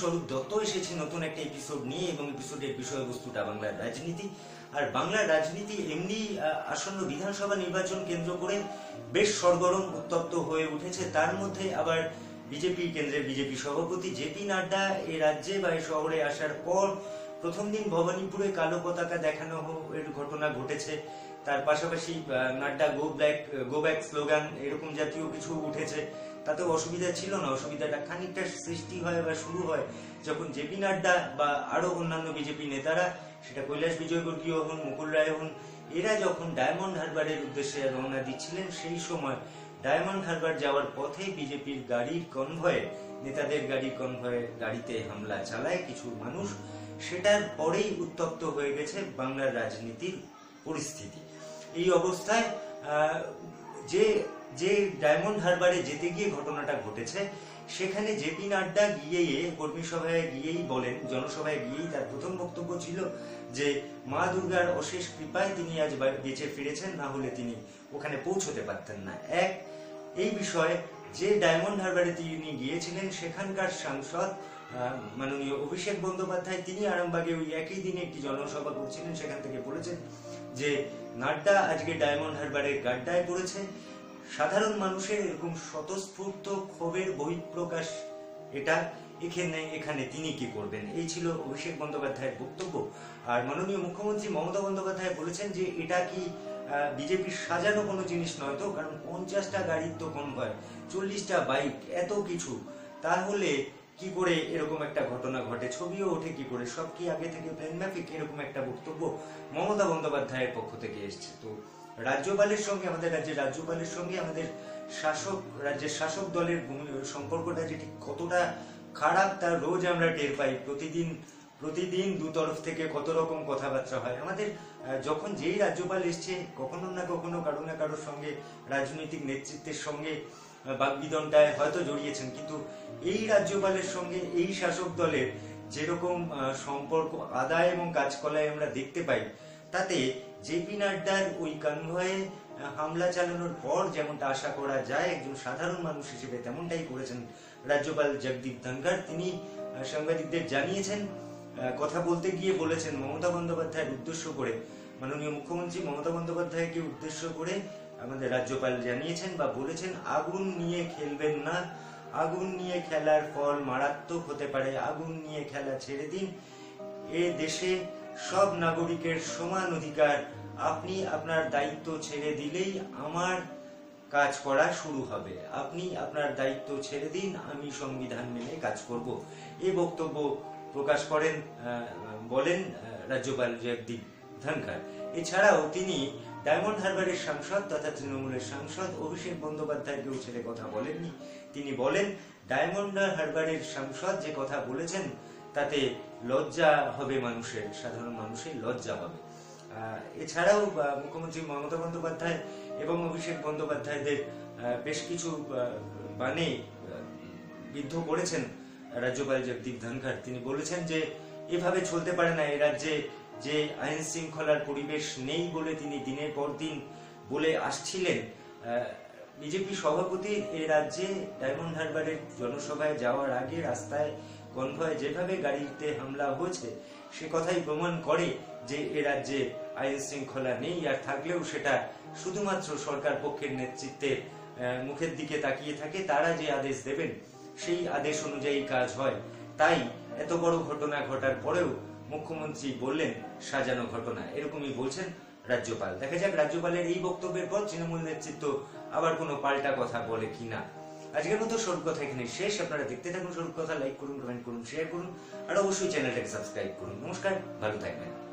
স্বরূপ দত্ত এসেছে নতুন একটা এপিসোড নিয়ে, এবং এপিসোডের বিষয়বস্তুটা বাংলার রাজনীতি। আর বাংলার রাজনীতি এমনি আসন্ন বিধানসভা নির্বাচন কেন্দ্র করে বেশ সরগরম উত্তপ্ত হয়ে উঠেছে। তার মধ্যে আবার বিজেপি কেন্দ্রের বিজেপি সভাপতি জেপি নাড্ডা এ রাজ্যে বা এ শহরে আসার পর প্রথম দিন ভবানীপুরে কালো পতাকা দেখানো এর ঘটনা ঘটেছে। তার পাশাপাশি নাড্ডা গো ব্যাক স্লোগান এরকম জাতীয় কিছু উঠেছে। তাতেও অসুবিধা ছিল না। অসুবিধাটা খানিকটা সৃষ্টি হয় বা শুরু হয় যখন জেপি নাড্ডা বা আরো অন্যান্য বিজেপি নেতারা, সেটা কৈলাস বিজয়বর্গীয় হন, মুকুল রায় হন, এরা যখন ডায়মন্ড হারবারের উদ্দেশ্যে রওনা দিচ্ছিলেন, সেই সময় ডায়মন্ড হারবার যাওয়ার পথে বিজেপির গাড়ির কনভয়ে, নেতাদের গাড়ির কনভয়ে গাড়িতে হামলা চালায় কিছু মানুষ। সেটার পরেই উত্তপ্ত হয়ে গেছে বাংলার রাজনীতির পরিস্থিতি। এই অবস্থায় যে ডায়মন্ড হারবারে যেতে গিয়ে ঘটনাটা ঘটেছে, সেখানে জেপি নাড্ডা গিয়ে কর্মী সভায় গিয়েই বলেন, জনসভায় গিয়েই তার প্রথম বক্তব্য ছিল যে মা দুর্গার অশেষ কৃপায় তিনি আজ বেঁচে ফিরেছেন, না হলে তিনি ওখানে পৌঁছতে পারতেন না। এক এই বিষয়ে যে ডায়মন্ড হারবারে তিনি গিয়েছিলেন, সেখানকার সাংসদ মাননীয় অভিষেক বন্দ্যোপাধ্যায় তিনি আরামবাগে ওই একই দিনে একটি জনসভা করছিলেন, সেখান থেকে বলেছেন যে নাড্ডা আজকে ডায়মন্ড হারবারের গাড্ডায় পড়েছে। সাধারণ মানুষের এরকম স্বতঃস্ফূর্ত ক্ষোভের বহিঃপ্রকাশ এটা, এখানে তিনি কি করবেন? এই ছিল অভিষেক বন্দ্যোপাধ্যায়ের বক্তব্য। আর মাননীয় মুখ্যমন্ত্রী মমতা বন্দ্যোপাধ্যায় বলেছেন যে এটা কি বিজেপির সাজানো কোনো জিনিস নয় তো, কারণ 50টা গাড়ির তো কনভয়, 40টা বাইক, এত কিছু, তাহলে কি করে এরকম একটা ঘটনা ঘটে, ছবিও ওঠে কি করে, সব কি আগে থেকে প্ল্যান মাফিক? এরকম একটা বক্তব্য মমতা বন্দ্যোপাধ্যায়ের পক্ষ থেকে এসছে। তো আমাদের রাজ্যের রাজ্যপালের সঙ্গে আমাদের শাসক দলের সম্পর্কটা যেটি কতটা খারাপ তা রোজ আমরা টের পাই। প্রতিদিন দু তরফ থেকে কত রকম কথাবার্তা হয়। আমাদের যখন যেই রাজ্যপাল এসছে, কখনো না কখনো কারো না কারোর সঙ্গে, রাজনৈতিক নেতৃত্বের সঙ্গে বাকবিদনটায় হয়তো জড়িয়েছেন, কিন্তু এই রাজ্যপালের সঙ্গে এই শাসক দলের যেরকম সম্পর্ক আদায় এবং কাজকলায় আমরা দেখতে পাই, তাতে জেপি নাড্ডার ওই কনভয়ে হামলা চালানোর পর যেমনটা আশা করা যায়, একজন সাধারণ মানুষ হিসেবে তেমনটাই করেছেন রাজ্যপাল জগদীপ ধনখড়। তিনি সাংবাদিকদের জানিয়েছেন, কথা বলতে গিয়ে বলেছেন মমতা বন্দ্যোপাধ্যায়ের উদ্দেশ্য করে, মাননীয় মুখ্যমন্ত্রী মমতা বন্দ্যোপাধ্যায়কে উদ্দেশ্য করে আমাদের রাজ্যপাল জানিয়েছেন বা বলেছেন, আগুন নিয়ে খেলবেন না, আগুন নিয়ে খেলার ফল মারাত্মক হতে পারে, আগুন নিয়ে খেলা ছেড়ে দিন, এ দেশে সব নাগরিকের সমান অধিকার, আপনি আপনার দায়িত্ব ছেড়ে দিলেই আমার কাজ করা শুরু হবে, আপনি আপনার দায়িত্ব ছেড়ে দিন, আমি সংবিধান মেনে কাজ করব। এই বক্তব্য প্রকাশ করেন বলেন রাজ্যপাল জগদীপ ধনখড়। এছাড়াও তিনি ডায়মন্ড হারবারের সাংসদ তথা তৃণমূলের সাংসদ অভিষেক বন্দ্যোপাধ্যায়কেও ছেড়ে কথা বলেননি। তিনি বলেন, ডায়মন্ড হারবারের সাংসদ যে কথা বলেছেন তাতে লজ্জা হবে মানুষের, সাধারণ মানুষের লজ্জা হবে। এছাড়াও মুখ্যমন্ত্রী মমতা বন্দ্যোপাধ্যায় এবং অভিষেক বন্দ্যোপাধ্যায়দের বেশ কিছু বাণী বিদ্ধ করেছেন রাজ্যপাল জগদীপ ধনখড়। তিনি বলেছেন যে এভাবে চলতে পারে না, এ রাজ্যে যে আইন শৃঙ্খলার পরিবেশ নেই বলে তিনি দিনের পর দিন বলে আসছিলেন, বিজেপি সভাপতি এ রাজ্যে ডায়মন্ড হারবারের জনসভায় যাওয়ার আগে রাস্তায় কনভয় যেভাবে গাড়িতে হামলা হয়েছে, সে কথাই প্রমাণ করে যে এ রাজ্যে আইন শৃঙ্খলা নেই। আর থাকলেও সেটা শুধুমাত্র সরকার পক্ষের নেতৃত্বের মুখের দিকে তাকিয়ে থাকে, তারা যে আদেশ দেবেন সেই আদেশ অনুযায়ী কাজ হয়। তাই এত বড় ঘটনা ঘটার পরেও মুখ্যমন্ত্রী বললেন সাজানো ঘটনা, এরকমই বলছেন রাজ্যপাল। দেখা যাক রাজ্যপালের এই বক্তব্যের পর তৃণমূল নেতৃত্ব আবার কোনো পাল্টা কথা বলে কিনা। আজকের মতো স্বরূপ কথা এখানে শেষ। আপনারা দেখতে থাকুন স্বরূপ কথা, লাইক করুন, কমেন্ট করুন, শেয়ার করুন, আর অবশ্যই চ্যানেলটাকে সাবস্ক্রাইব করুন। নমস্কার, ভালো থাকবেন।